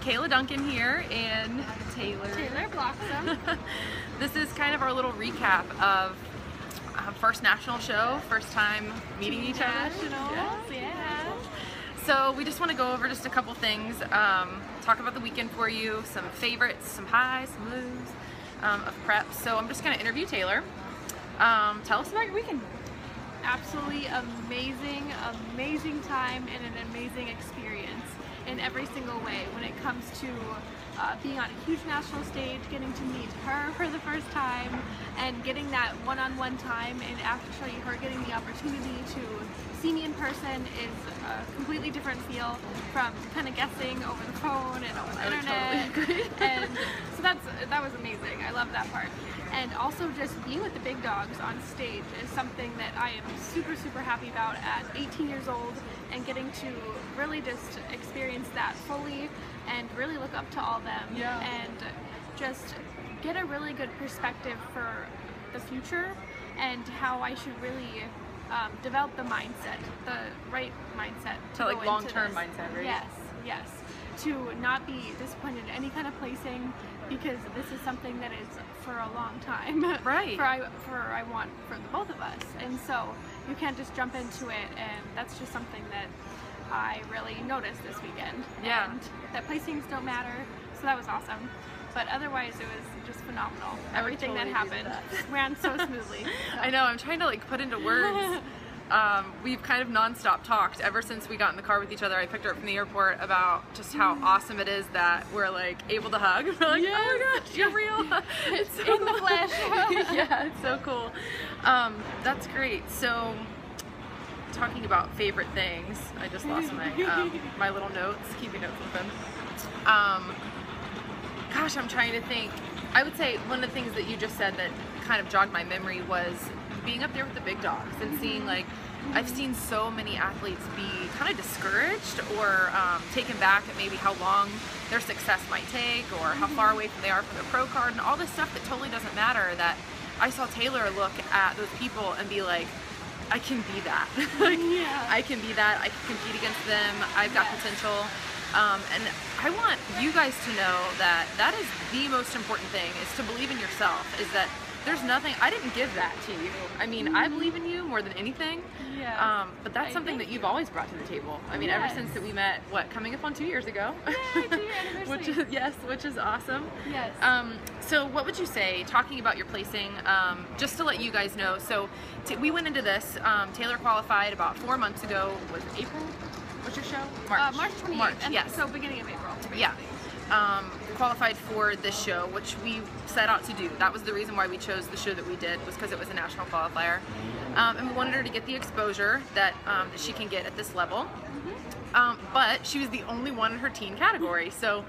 Kayla Duncan here, and Taylor Blossom. This is kind of our little recap of first national show, first time meeting each other. Yes. So we just want to go over just a couple things, talk about the weekend for you, some favorites, some highs, some lows of prep. So I'm just going to interview Taylor. Tell us about your weekend. Absolutely amazing, amazing time and an amazing experience in every single way when it comes to being on a huge national stage, getting to meet her for the first time and getting that one-on-one time, and actually her getting the opportunity to see me in person is a completely different feel from kind of guessing over the phone and over the internet. Totally. And so that was amazing. I love that part. And also just being with the big dogs on stage is something that I am super, super happy about at 18 years old, and getting to really just experience that fully and really look up to all them. Yeah. And just get a really good perspective for the future and how I should really develop the mindset, the right mindset. So like long-term mindset, right? Yes, yes. To not be disappointed in any kind of placing, because this is something that is for a long time, right? I want for the both of us, and so you can't just jump into it. And that's just something that I really noticed this weekend. Yeah, and that placings don't matter, so that was awesome. But otherwise, it was just phenomenal. Everything that happened ran so smoothly. So. I know. I'm trying to like put into words. We've kind of non-stop talked ever since we got in the car with each other. I picked her up from the airport about just how awesome it is that we're like able to hug. We're like, yes. Oh my gosh, you're real. It's so in the flesh. Yeah, it's so cool. That's great. So talking about favorite things, I just lost my little notes, keeping notes with them. Gosh, I'm trying to think. I would say one of the things that you just said that kind of jogged my memory was being up there with the big dogs and seeing, like, I've seen so many athletes be kind of discouraged or taken back at maybe how long their success might take or how far away they are from their pro card and all this stuff that totally doesn't matter. That I saw Taylor look at those people and be like, I can be that. Like, yeah. I can be that. I can compete against them. I've got potential. And I want you guys to know that that is the most important thing, is to believe in yourself, is that there's nothing, I didn't give that to you. I mean, I believe in you more than anything. Yeah. But that's something that you've always brought to the table. I mean, ever since that we met, what, coming up on 2 years ago? Yeah, 2 year anniversary. Which is awesome. Yes. So what would you say, talking about your placing, just to let you guys know, so we went into this, Taylor qualified about 4 months ago, was it April? What's your show? March. March 28th. March, and yes. So beginning of April. Basically. Yeah. Qualified for this show, which we set out to do. That was the reason why we chose the show that we did, was because it was a national qualifier, and we wanted her to get the exposure that, that she can get at this level. But she was the only one in her teen category, so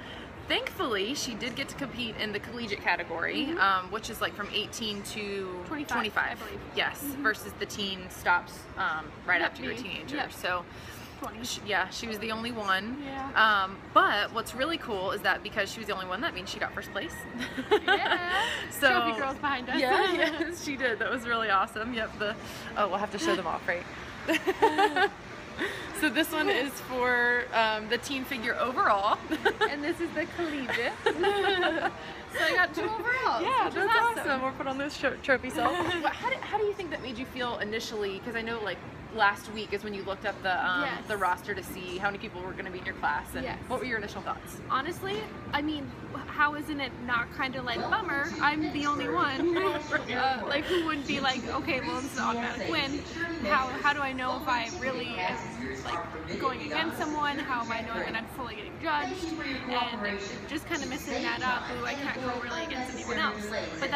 thankfully she did get to compete in the collegiate category, which is like from 18 to 25, I believe. Yes, versus the teen stops right after you're a teenager. Yep. So. 20. Yeah, she was the only one. Yeah. But what's really cool is that because she was the only one, that means she got first place. Yeah. So trophy girls behind us. Yeah, yes, she did. That was really awesome. Yep. Oh, we'll have to show them off, right? So this one is for the teen figure overall, and this is the collegiate. So I got two overalls. Yeah, that's awesome. We're put on this trophy cell. How do you think that made you feel initially? Because I know like last week is when you looked up the roster to see how many people were going to be in your class, and what were your initial thoughts? Honestly, I mean, how isn't it not kind of like, bummer, I'm the only one? Like, who wouldn't be like, okay, well, this is an automatic win. How do I know if I really am like going against someone? How am I knowing that I'm fully getting judged? And just kind of missing that up, ooh, I can't go really against anyone else. But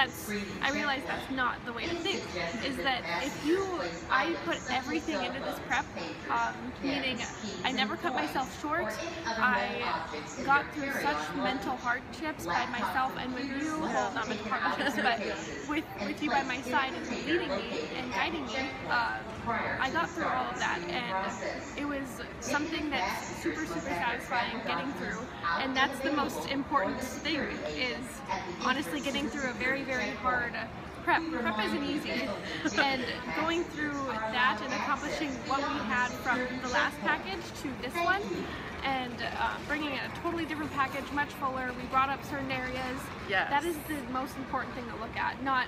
I realize that's not the way to think, is that if I put everything into this prep, meaning I never cut myself short. I got through such mental hardships by myself and with you, well, not mental hardships, but with you by my side and leading me and guiding me, I got through all of that, and it was something that's super, super satisfying getting through, and that's the most important thing, is honestly getting through a very, very hard prep isn't easy, and going through that and accomplishing what we had from the last package to this one on and bringing in a totally different package, much fuller. We brought up certain areas. Yes. That is the most important thing to look at, not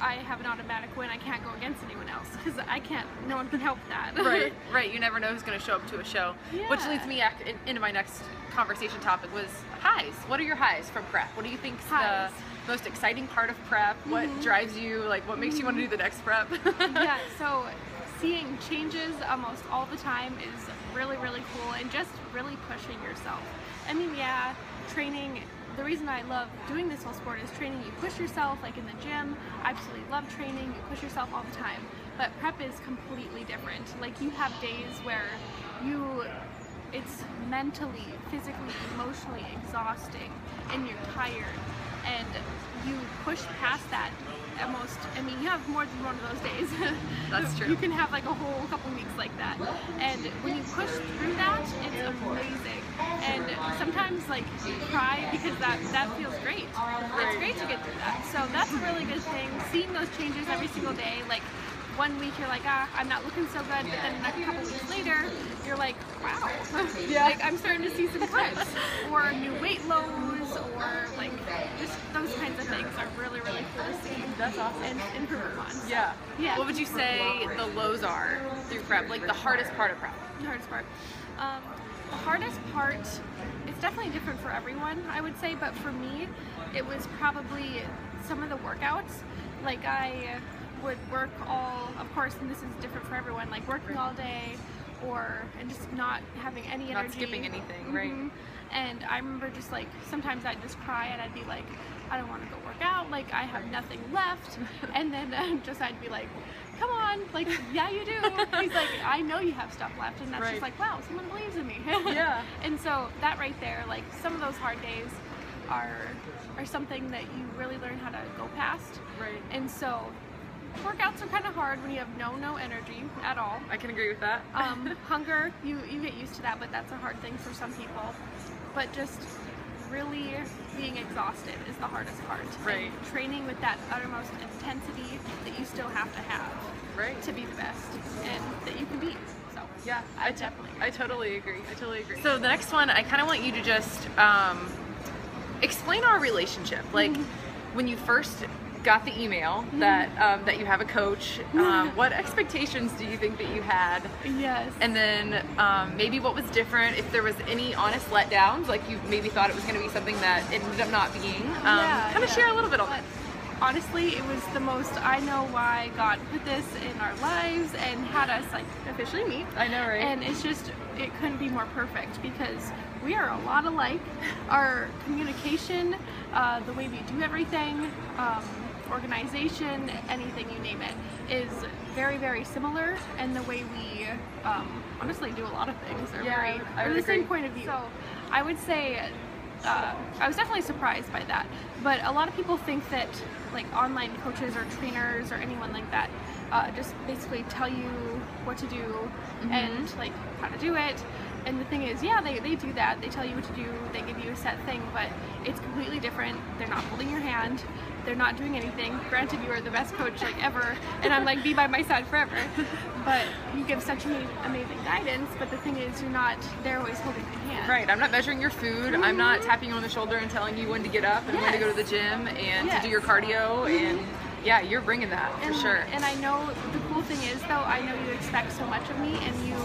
I have an automatic win, I can't go against anyone else, because I can't, no one can help that. Right, right, you never know who's going to show up to a show. Yeah. Which leads me into my next conversation topic was highs. What are your highs from prep? What do you think the most exciting part of prep? Mm-hmm. What drives you, like what makes you want to do the next prep? Yeah, so seeing changes almost all the time is really, really cool, and just really pushing yourself. I mean, yeah, training. The reason I love doing this whole sport is training, you push yourself, like in the gym, I absolutely love training, you push yourself all the time, but prep is completely different. Like you have days where it's mentally, physically, emotionally exhausting, and you're tired, and you push past that almost, I mean, you have more than one of those days. That's true. You can have like a whole couple weeks like that, and when you push through that, it's amazing. And sometimes like you cry because that feels great. It's great to get through that. So that's a really good thing. Seeing those changes every single day, like one week you're like, ah, I'm not looking so good, but then a couple weeks later, you're like, wow, like I'm starting to see some clips, or new weight lows, or like just those kinds of things are really, really cool to see. That's awesome. And improve on. So, yeah. Yeah. What would you say the lows are through prep? Like the hardest part of prep? The hardest part. The hardest part, it's definitely different for everyone, I would say, but for me, it was probably some of the workouts. Like I would work all, of course, and this is different for everyone, like working all day, and just not having any energy. Not skipping anything, right? And I remember just like, sometimes I'd just cry and I'd be like, I don't want to go work out, like I have nothing left. And then I'd be like, come on, like, yeah you do. He's like, I know you have stuff left. And that's just like, wow, someone believes in me. Yeah. And so that right there, like some of those hard days are something that you really learn how to go past. Right. And so workouts are kind of hard when you have no energy at all. I can agree with that. Hunger, you get used to that, but that's a hard thing for some people. But just really being exhausted is the hardest part. Right. And training with that uttermost intensity that you still have to have to be the best and that you can be. So yeah, I totally agree. I totally agree. So the next one, I kind of want you to just explain our relationship. Like when you first got the email that that you have a coach, what expectations do you think that you had? Yes. And then maybe what was different, if there was any honest letdowns, like you maybe thought it was going to be something that it ended up not being. Share a little bit on that. Honestly, it was the most, I know why God put this in our lives and had us like officially meet. I know, right? And it's just, it couldn't be more perfect because we are a lot alike. Our communication, the way we do everything, organization, anything, you name it, is very, very similar, and the way we honestly do a lot of things are very the same point of view. So I would say I was definitely surprised by that, but a lot of people think that like online coaches or trainers or anyone like that just basically tell you what to do and like how to do it. And the thing is, yeah, they do that. They tell you what to do. They give you a set thing, but it's completely different. They're not holding your hand. They're not doing anything. Granted, you are the best coach like ever, and I'm like, be by my side forever. But you give such amazing guidance, but the thing is, you're not, they're always holding your hand. Right, I'm not measuring your food. I'm not tapping you on the shoulder and telling you when to get up and when to go to the gym and to do your cardio and yeah, you're bringing that for sure. And I know the cool thing is though, I know you expect so much of me and you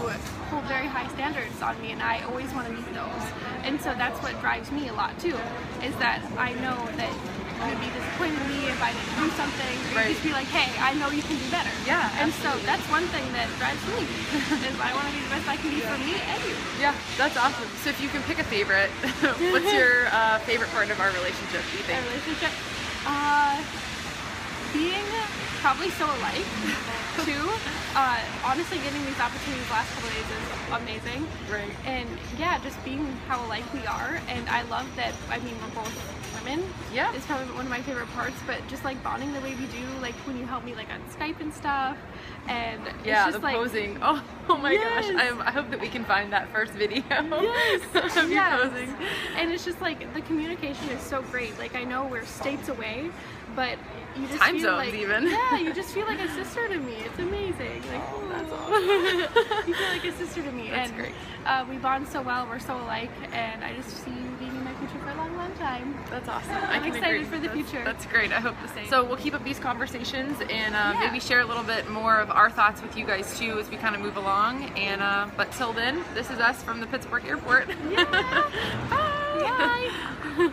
hold very high standards on me and I always want to meet those. And so that's what drives me a lot too, is that I know that you would be disappointed in me if I didn't do something. Or you'd just be like, hey, I know you can do better. Yeah, and absolutely. So that's one thing that drives me, is I want to be the best I can be for me and you. Yeah, that's awesome. So if you can pick a favorite, what's your favorite part of our relationship, do you think? Our relationship? Being probably so alike, too. Honestly, getting these opportunities the last couple of days is amazing. Right. And yeah, just being how alike we are. And I love that, I mean, we're both women. Yeah. It's probably one of my favorite parts, but just like bonding the way we do, like when you help me like on Skype and stuff. And yeah, it's just the like posing. Oh my gosh. I hope that we can find that first video of you posing. And it's just like the communication is so great. Like I know we're states away, but you just time feel zones, like, even. Yeah, you just feel like a sister to me. It's amazing. Like, oh, that's awesome. You feel like a sister to me. That's great. We bond so well. We're so alike, and I just see you being in my future for a long, long time. That's awesome. I'm excited for the future. That's great. I hope the same. So we'll keep up these conversations and maybe share a little bit more of our thoughts with you guys too as we kind of move along. And but till then, this is us from the Pittsburgh airport. Yeah. Bye. Bye.